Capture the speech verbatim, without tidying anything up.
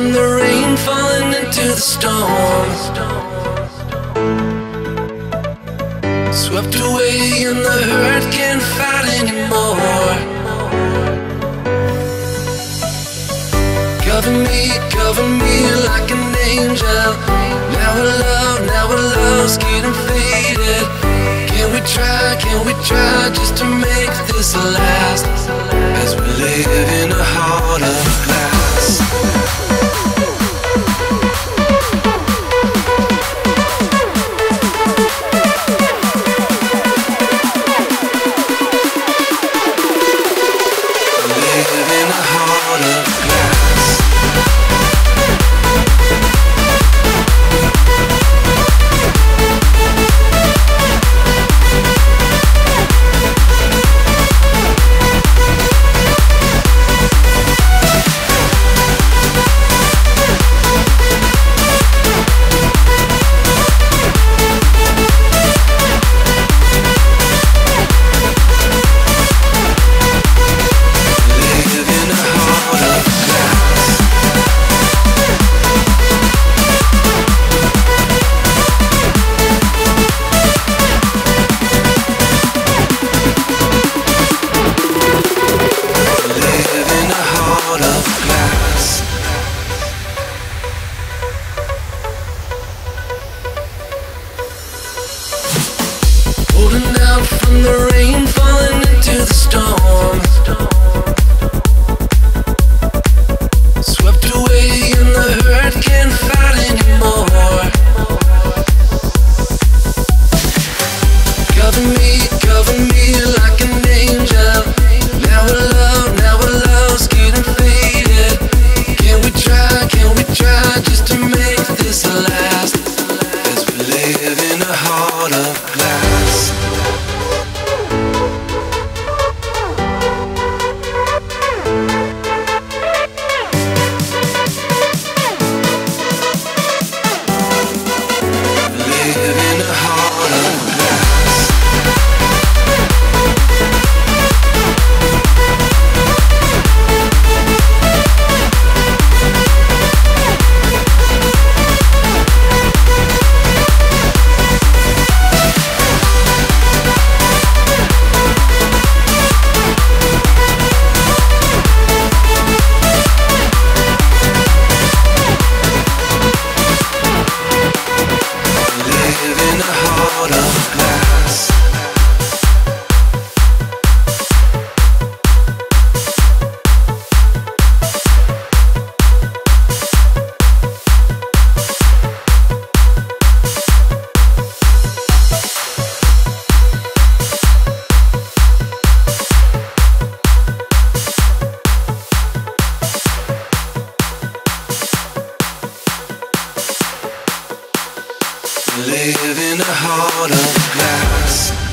from the rain falling into the storm, swept away and the hurt can't fight anymore. Cover me, cover me like an angel. Now our love, now our love's getting faded. Can we try, can we try just to make this last, as we live in a heart of glass? From the rain falling into the storm, swept away and the hurt can't fight anymore. Cover me, cover me like an angel. Now our love, now our love's getting faded. Can we try, can we try just to make this last, as we live in a heart of glass? Live in a heart of glass.